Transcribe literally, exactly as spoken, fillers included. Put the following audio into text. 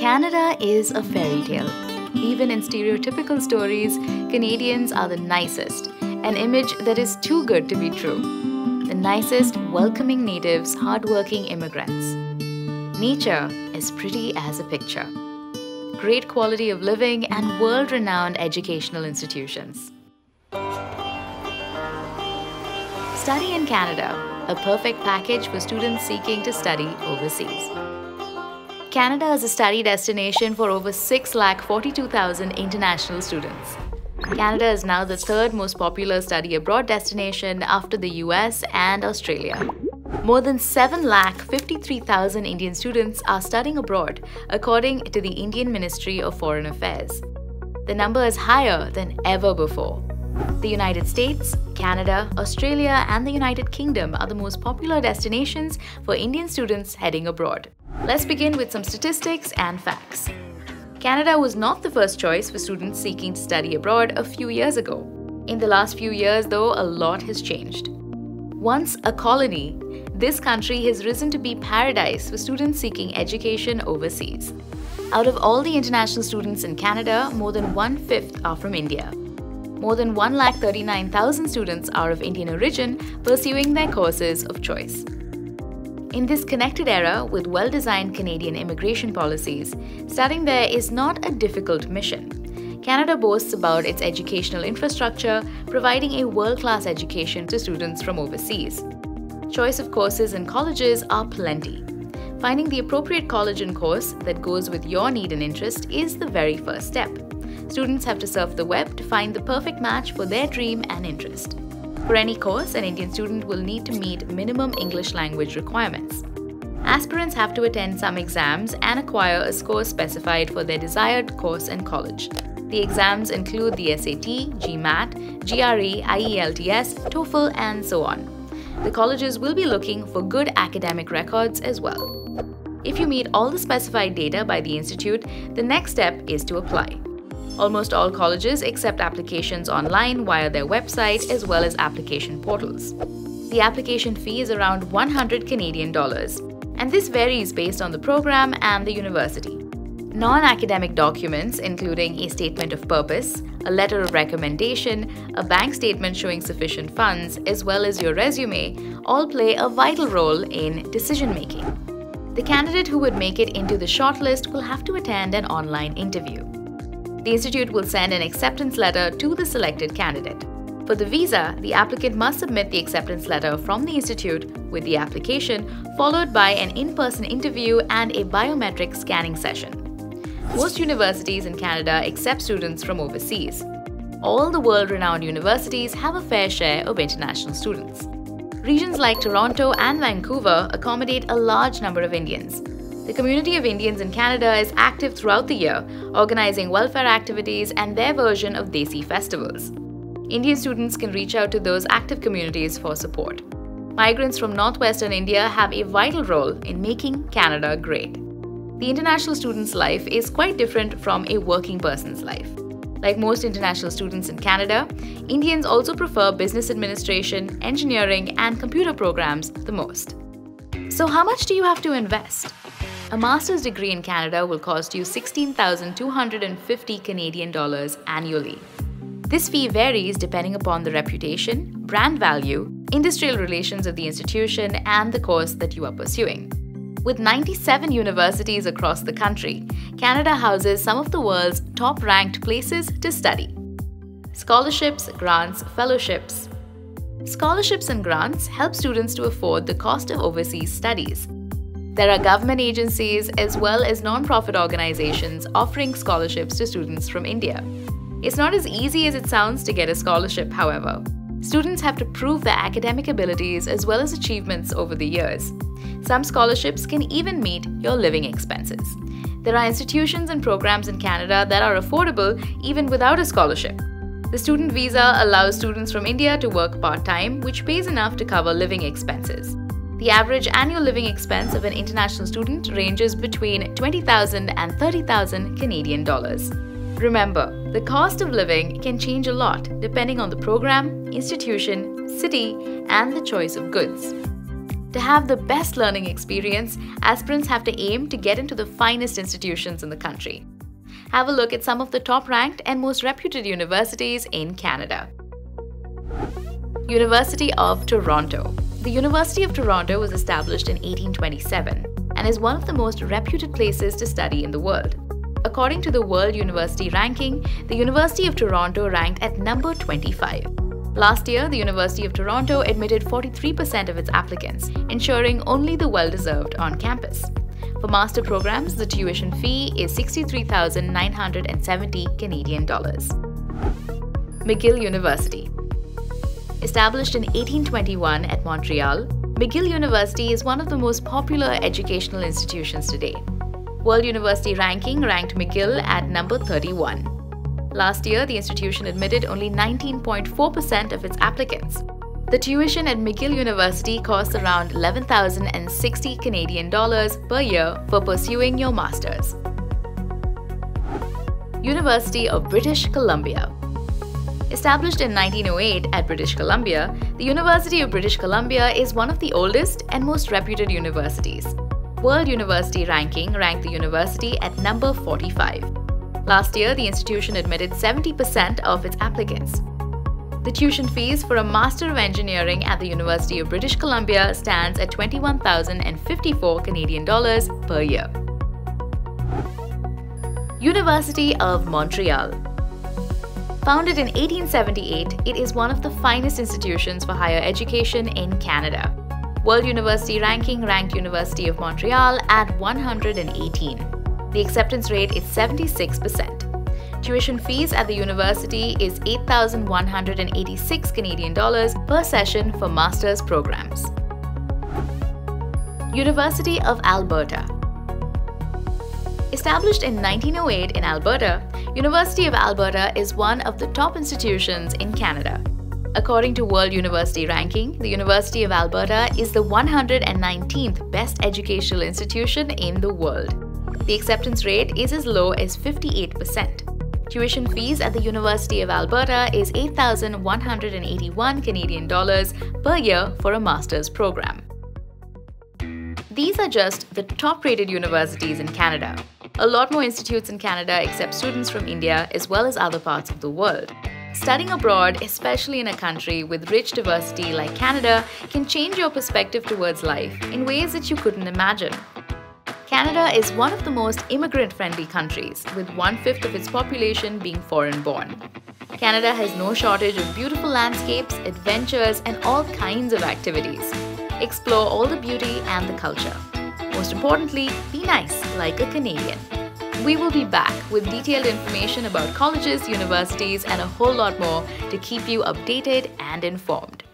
Canada is a fairy tale. Even in stereotypical stories, Canadians are the nicest, an image that is too good to be true. The nicest, welcoming natives, hardworking immigrants. Nature is pretty as a picture. Great quality of living and world-renowned educational institutions. Study in Canada, a perfect package for students seeking to study overseas. Canada is a study destination for over six lakh forty-two thousand international students. Canada is now the third most popular study abroad destination after the U S and Australia. More than seven lakh fifty-three thousand Indian students are studying abroad, according to the Indian Ministry of Foreign Affairs. The number is higher than ever before. The United States, Canada, Australia, and the United Kingdom are the most popular destinations for Indian students heading abroad. Let's begin with some statistics and facts. Canada was not the first choice for students seeking to study abroad a few years ago. In the last few years, though, a lot has changed. Once a colony, this country has risen to be paradise for students seeking education overseas. Out of all the international students in Canada, more than one-fifth are from India. More than one lakh thirty-nine thousand students are of Indian origin, pursuing their courses of choice. In this connected era, with well-designed Canadian immigration policies, studying there is not a difficult mission. Canada boasts about its educational infrastructure, providing a world-class education to students from overseas. Choice of courses and colleges are plenty. Finding the appropriate college and course that goes with your need and interest is the very first step. Students have to surf the web to find the perfect match for their dream and interest. For any course, an Indian student will need to meet minimum English language requirements. Aspirants have to attend some exams and acquire a score specified for their desired course and college. The exams include the S A T, GMAT, G R E, I E L T S, TOEFL, and so on. The colleges will be looking for good academic records as well. If you meet all the specified data by the institute, the next step is to apply. Almost all colleges accept applications online via their website as well as application portals. The application fee is around one hundred Canadian dollars, and this varies based on the program and the university. Non-academic documents, including a statement of purpose, a letter of recommendation, a bank statement showing sufficient funds, as well as your resume, all play a vital role in decision-making. The candidate who would make it into the shortlist will have to attend an online interview. The institute will send an acceptance letter to the selected candidate. For the visa, the applicant must submit the acceptance letter from the institute with the application, followed by an in-person interview and a biometric scanning session. Most universities in Canada accept students from overseas. All the world-renowned universities have a fair share of international students. Regions like Toronto and Vancouver accommodate a large number of Indians. The community of Indians in Canada is active throughout the year, organizing welfare activities and their version of Desi festivals. Indian students can reach out to those active communities for support. Migrants from northwestern India have a vital role in making Canada great. The international student's life is quite different from a working person's life. Like most international students in Canada, Indians also prefer business administration, engineering, and computer programs the most. So how much do you have to invest? A master's degree in Canada will cost you sixteen thousand two hundred fifty Canadian dollars annually. This fee varies depending upon the reputation, brand value, industrial relations of the institution, and the course that you are pursuing. With ninety-seven universities across the country, Canada houses some of the world's top-ranked places to study. Scholarships, grants, fellowships. Scholarships and grants help students to afford the cost of overseas studies. There are government agencies as well as non-profit organizations offering scholarships to students from India. It's not as easy as it sounds to get a scholarship, however. Students have to prove their academic abilities as well as achievements over the years. Some scholarships can even meet your living expenses. There are institutions and programs in Canada that are affordable even without a scholarship. The student visa allows students from India to work part-time, which pays enough to cover living expenses. The average annual living expense of an international student ranges between twenty thousand and thirty thousand Canadian dollars. Remember, the cost of living can change a lot depending on the program, institution, city, and the choice of goods. To have the best learning experience, aspirants have to aim to get into the finest institutions in the country. Have a look at some of the top-ranked and most reputed universities in Canada. University of Toronto. The University of Toronto was established in eighteen twenty-seven and is one of the most reputed places to study in the world. According to the World University Ranking, the University of Toronto ranked at number twenty-five. Last year, the University of Toronto admitted forty-three percent of its applicants, ensuring only the well-deserved on campus. For master programs, the tuition fee is sixty-three thousand nine hundred seventy Canadian dollars. McGill University. Established in eighteen twenty-one at Montreal, McGill University is one of the most popular educational institutions today. World University Ranking ranked McGill at number thirty-one. Last year, the institution admitted only nineteen point four percent of its applicants. The tuition at McGill University costs around eleven thousand sixty Canadian dollars per year for pursuing your master's. University of British Columbia. Established in nineteen oh eight at British Columbia, the University of British Columbia is one of the oldest and most reputed universities. World University Ranking ranked the university at number forty-five. Last year, the institution admitted seventy percent of its applicants. The tuition fees for a Master of Engineering at the University of British Columbia stands at twenty-one thousand fifty-four Canadian dollars per year. University of Montreal. Founded in eighteen seventy-eight, it is one of the finest institutions for higher education in Canada. World University Ranking ranked University of Montreal at one hundred eighteen. The acceptance rate is seventy-six percent. Tuition fees at the university is eight thousand one hundred eighty-six Canadian dollars per session for master's programs. University of Alberta. Established in nineteen oh eight in Alberta, University of Alberta is one of the top institutions in Canada. According to World University Ranking, the University of Alberta is the one hundred nineteenth best educational institution in the world. The acceptance rate is as low as fifty-eight percent. Tuition fees at the University of Alberta is eight thousand one hundred eighty-one Canadian dollars per year for a master's program. These are just the top-rated universities in Canada. A lot more institutes in Canada accept students from India as well as other parts of the world. Studying abroad, especially in a country with rich diversity like Canada, can change your perspective towards life in ways that you couldn't imagine. Canada is one of the most immigrant-friendly countries, with one-fifth of its population being foreign-born. Canada has no shortage of beautiful landscapes, adventures, and all kinds of activities. Explore all the beauty and the culture. Most importantly, be nice, like a Canadian. We will be back with detailed information about colleges, universities, and a whole lot more to keep you updated and informed.